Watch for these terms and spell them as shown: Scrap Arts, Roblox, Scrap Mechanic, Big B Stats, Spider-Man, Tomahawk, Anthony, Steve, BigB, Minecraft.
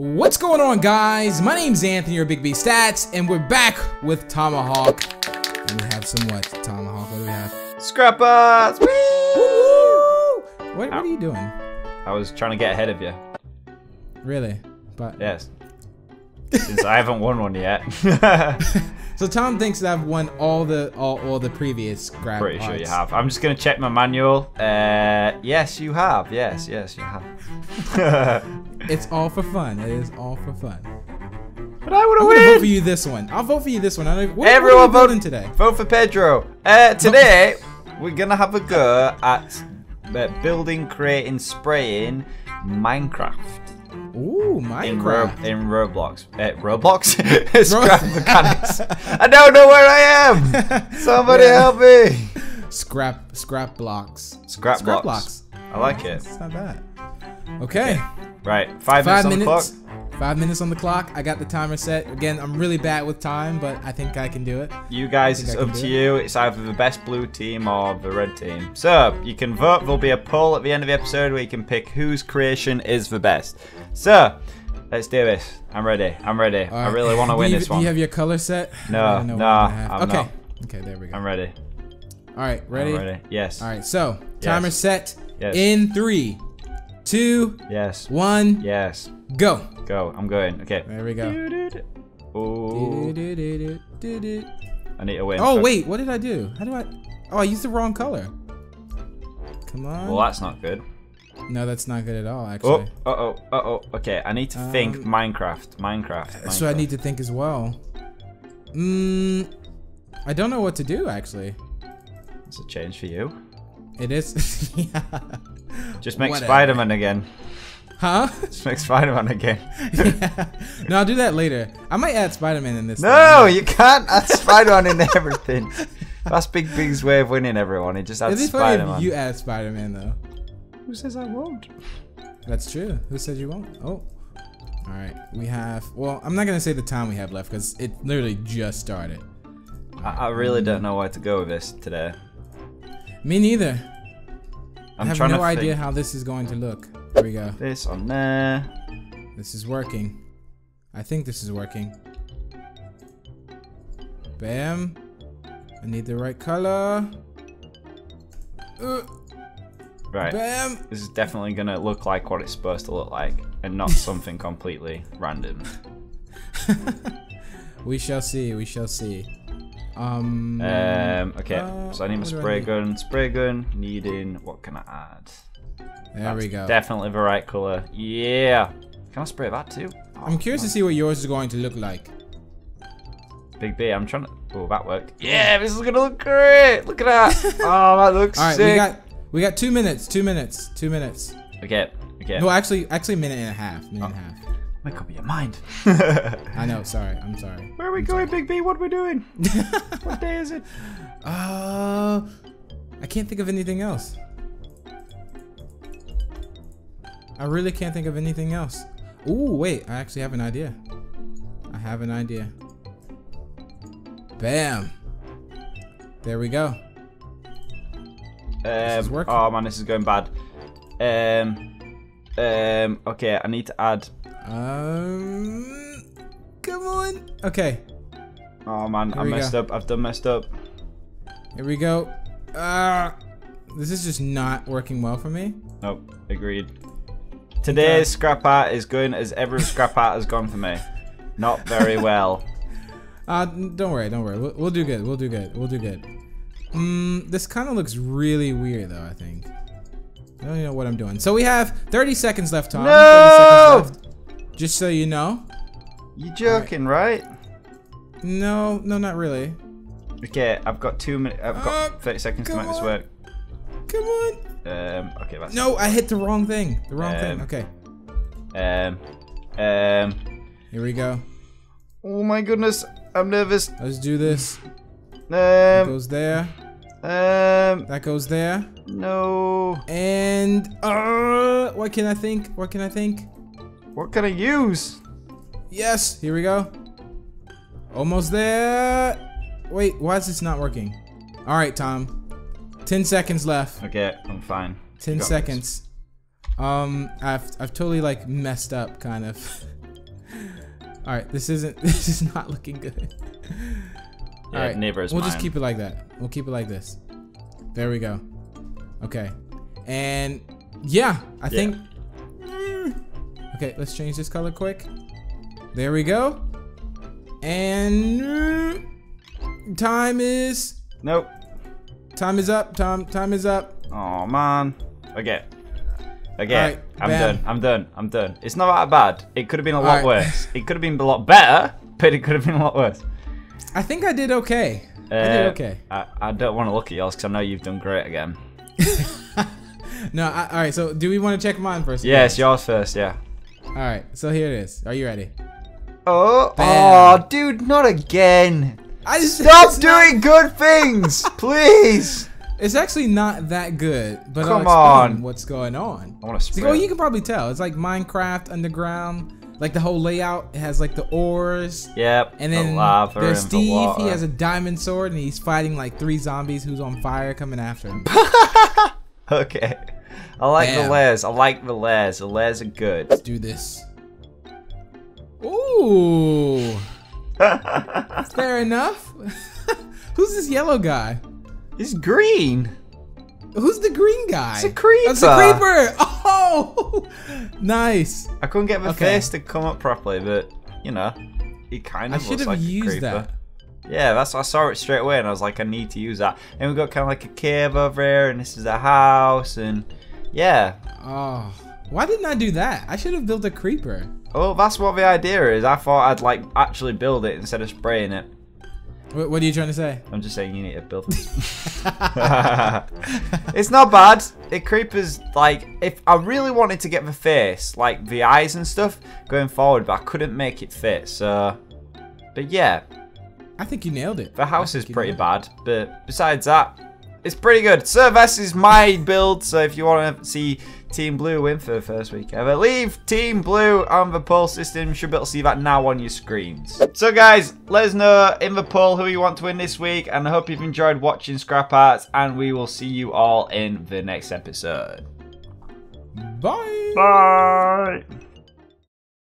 What's going on, guys? My name's Anthony or Big B Stats, and we're back with Tomahawk. And we have some what? Tomahawk, what do we have? Scrap Arts! What are you doing? I was trying to get ahead of you. Really? But yes. Since I haven't won one yet. So Tom thinks that I've won all the previous Scrap Arts. Pretty sure you have. I'm just gonna check my manual. Yes, you have. Yes, you have. It's all for fun. It is all for fun. But I want to win. I'll vote for you this one. I'll vote for you this one. Everyone voting today. Vote for Pedro. Today we're gonna have a go at building, creating, spraying Minecraft. Ooh, Minecraft. In Roblox. Roblox? Scrap mechanics. I don't know where I am. Somebody help me. Scrap blocks. Scrap blocks. I like it. It's not bad. Okay. Right, 5 minutes on the clock. 5 minutes on the clock. I got the timer set. Again, I'm really bad with time, but I think I can do it. You guys, it's up to you. It's either the best blue team or the red team. So, you can vote. There'll be a poll at the end of the episode where you can pick whose creation is the best. So, let's do this. I'm ready. I really want to win this one. Do you have your color set? No, no, I'm not. Okay, there we go. I'm ready. All right, ready? I'm ready, yes. All right, so, timer set in 3, 2, yes. 1, yes. Go. Go. I'm going. Okay. There we go. Ooh. I need to win. Oh wait, what did I do? How do I? Oh, I used the wrong color. Come on. Well, that's not good. No, that's not good at all, actually. Oh, okay, I need to think Minecraft. So I need to think as well. I don't know what to do, actually. It's a change for you. It is. Yeah. Just make Spider-Man again. Huh? Just make Spider-Man again. Yeah. No, I'll do that later. I might add Spider-Man in this. No, you can't add Spider-Man in everything. That's Big Big's way of winning everyone. He just adds Spider-Man. Funny if you add Spider-Man, though. Who says I won't? That's true. Who said you won't? Oh. All right. We have... Well, I'm not going to say the time we have left because it literally just started. I really don't know where to go with this today. Me neither. I have no idea how this is going to look. Here we go. This on there. This is working. I think this is working. Bam. I need the right color. Right. Bam. This is definitely going to look like what it's supposed to look like and not something completely random. We shall see. We shall see. Okay, so I need my spray gun. Needing, what can I add? There we go. Definitely the right color. Yeah. Can I spray that too? Oh, I'm curious to see what yours is going to look like. Big B, I'm trying to... Oh, that worked. Yeah, this is going to look great. Look at that. Oh, that looks sick. We got 2 minutes. 2 minutes. Okay. No, actually minute and a half. Make up your mind. I know, sorry. I'm sorry. Where are we going, Big B? What are we doing? What day is it? I can't think of anything else. I really can't think of anything else. Ooh, wait. I actually have an idea. Bam. There we go. This is working. Oh, man. This is going bad. Okay, I need to add... come on. Okay. Oh man, I messed up. I've done messed up. Here we go. This is just not working well for me. Nope, agreed. Today's Scrap Art is going as every Scrap Art has gone for me. Not very well. Don't worry. We'll do good. This kind of looks really weird though, I think. I don't even know what I'm doing. So we have 30 seconds left, Tom. No! 30 seconds left. Just so you know. You're joking, right? No, not really. Okay, I've got 2 minutes. I've got 30 seconds to make this work. Come on. Okay, that's... No, I hit the wrong thing. Okay. Here we go. Oh my goodness, I'm nervous. Let's do this. That goes there. That goes there. No. And what can I think? What can I use? Yes, here we go. Almost there. Wait, why is this not working? All right, Tom. 10 seconds left. Okay, I'm fine. 10 seconds. I've totally like messed up, kind of. All right, this is not looking good. Yeah, all right, neighbor's we'll mine. Just keep it like that. We'll keep it like this. There we go. Okay, and yeah, I think. Okay, let's change this color quick. There we go. And time is nope. Time is up. Time is up. Oh man. Okay. Okay. Right, I'm done. It's not that bad. It could have been a lot worse. It could have been a lot better, but it could have been a lot worse. I think I did okay. I did okay. I don't want to look at yours because I know you've done great again. No. All right. So do we want to check mine first? Yes, yours first. Yeah. All right. So here it is. Are you ready? Oh, oh, dude, not again. Stop doing good things, please. It's actually not that good, but come on, what's going on? I want to see. Oh, you can probably tell. It's like Minecraft Underground. Like the whole layout, it has like the ores. Yep. And then there's Steve. He has a diamond sword and he's fighting like 3 zombies who's on fire coming after him. Okay. I like the layers. I like the layers. The layers are good. Let's do this. Ooh. Fair enough. Who's this yellow guy? It's green. Who's the green guy? It's a creeper. It's a creeper. Oh, nice. I couldn't get my face to come up properly, but you know, it kind of looks like a creeper. I should have used that. Yeah, that's I saw it straight away, and I was like, I need to use that. And we got kind of like a cave over here, and this is a house, and yeah. Oh, why didn't I do that? I should have built a creeper. Oh, that's what the idea is. I thought I'd like actually build it instead of spraying it. What are you trying to say? I'm just saying you need to build it. It's not bad. It creepers, like, if I really wanted to get the face, like the eyes and stuff, going forward, but I couldn't make it fit, so. But yeah. I think you nailed it. The house is pretty bad, but besides that, it's pretty good. So this is my build, so if you want to see Team Blue win for the first week ever, leave Team Blue on the poll system. You should be able to see that now on your screens. So guys, let us know in the poll who you want to win this week, and I hope you've enjoyed watching Scrap Arts, and we will see you all in the next episode. Bye! Bye!